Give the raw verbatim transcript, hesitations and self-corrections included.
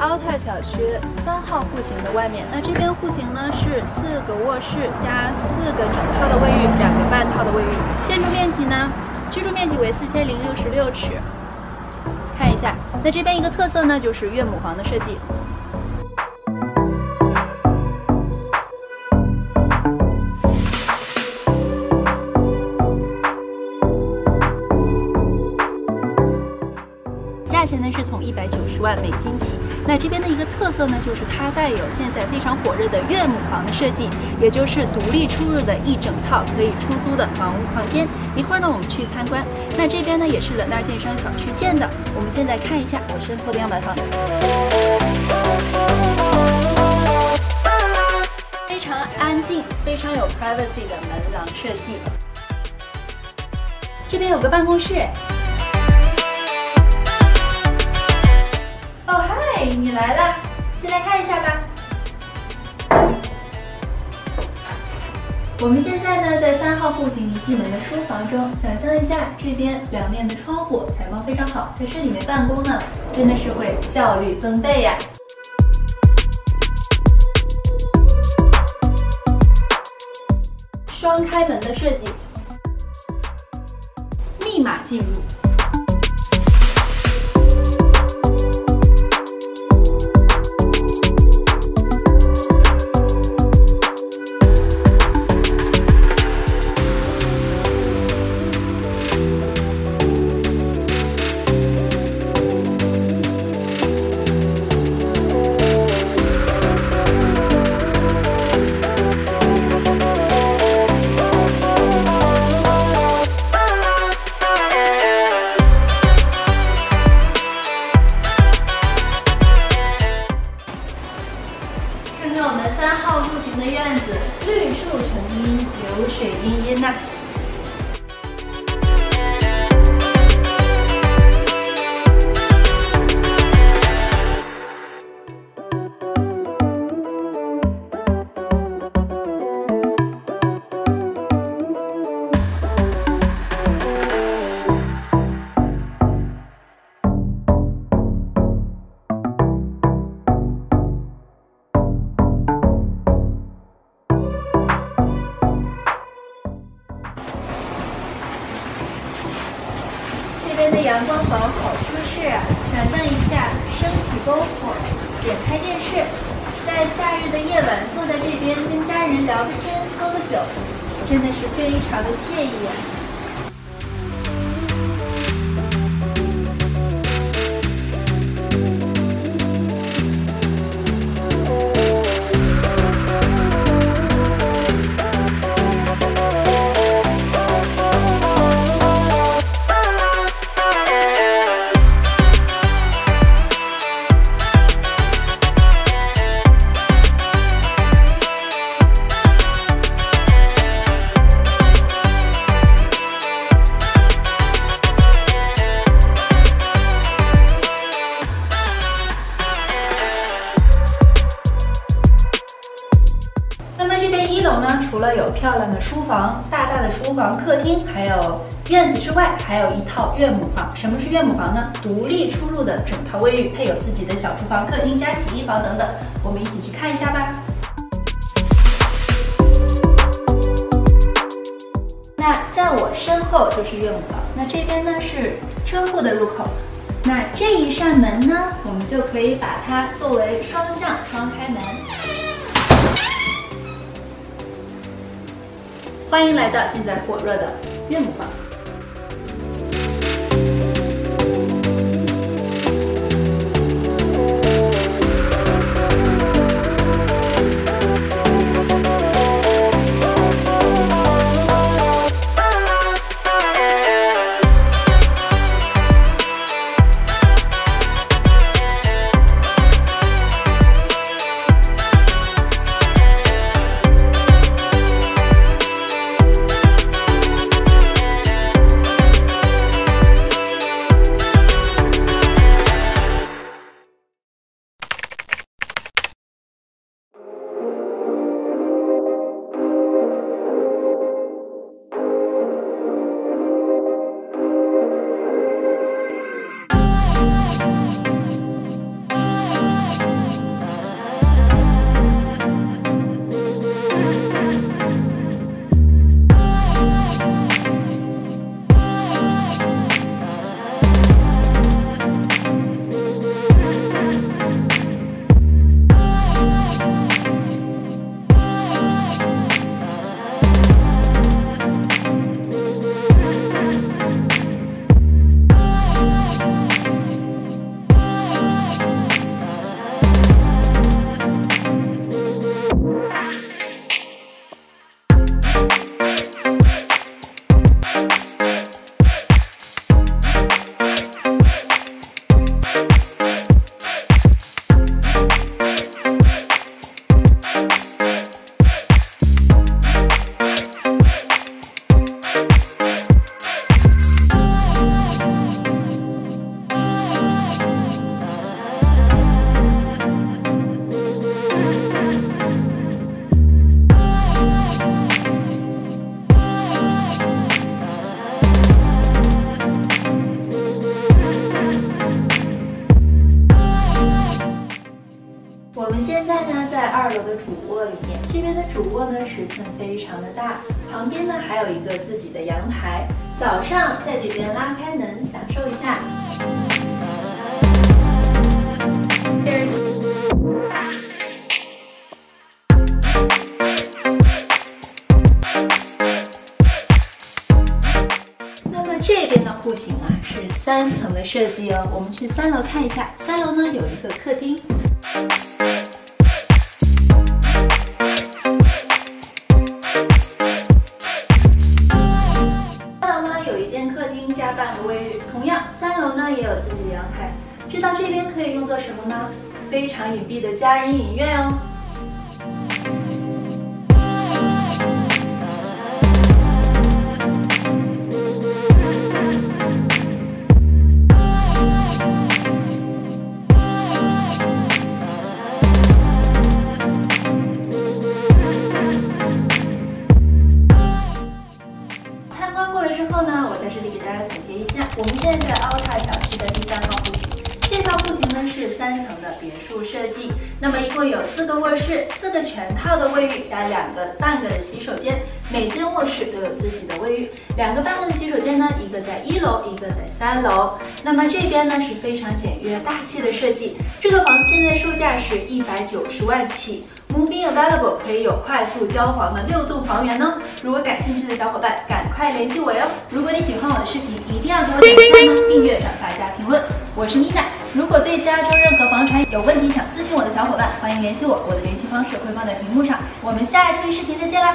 凹泰小区三号户型的外面。那这边户型呢是四个卧室加四个整套的卫浴，两个半套的卫浴。建筑面积呢，居住面积为四千零六十六尺。看一下，那这边一个特色呢就是岳母房的设计。 价钱呢是从一百九十万美金起。那这边的一个特色呢，就是它带有现在非常火热的岳母房的设计，也就是独立出入的一整套可以出租的房屋房间。一会儿呢，我们去参观。那这边呢也是冷纳建商小区建的。我们现在看一下我身后的样板房，非常安静，非常有 privacy 的门廊设计。这边有个办公室。 你来了，进来看一下吧。我们现在呢，在三号户型一进门的书房中，想象一下这边两面的窗户，采光非常好，在这里面办公呢，真的是会效率增倍呀。 双开门的设计，密码进入。 绿树成荫，流水茵茵呐。阳光房好舒适啊！想象一下，升起篝火，点开电视，在夏日的夜晚坐在这边跟家人聊个天、喝个酒，真的是非常的惬意啊！除了有漂亮的书房、大大的厨房、客厅，还有院子之外，还有一套岳母房。什么是岳母房呢？独立出入的整套卫浴，配有自己的小厨房、客厅加洗衣房等等。我们一起去看一下吧。那在我身后就是岳母房，那这边呢是车库的入口。那这一扇门呢，我们就可以把它作为双向双开门。 欢迎来到现在火热的岳母房。二楼的主卧里面，这边的主卧呢尺寸非常的大，旁边呢还有一个自己的阳台，早上在这边拉开门享受一下。那么这边的户型啊是三层的设计哦，我们去三楼看一下，三楼呢有一个客厅。 三楼呢有一间客厅加半个卫浴，同样三楼呢也有自己的阳台。知道这边可以用作什么吗？非常隐蔽的家人影院哦。 我们现在在奥塔小区的第三套户型，这套户型呢是三层的别墅设计，那么一共有四个卧室、四个全套的卫浴加两个半个的洗手间，每间卧室都有自己的卫浴。两个半个的洗手间呢，一个在一楼，一个在三楼。那么这边呢是非常简约大气的设计，这个房现在售价是一百九十万起。 Moving Available 可以有快速交房的六栋房源呢，如果感兴趣的小伙伴，赶快联系我哟！如果你喜欢我的视频，一定要给我点赞呢、订阅、转发加评论。我是妮娜，如果对加州任何房产有问题想咨询我的小伙伴，欢迎联系我，我的联系方式会放在屏幕上。我们下一期视频再见啦！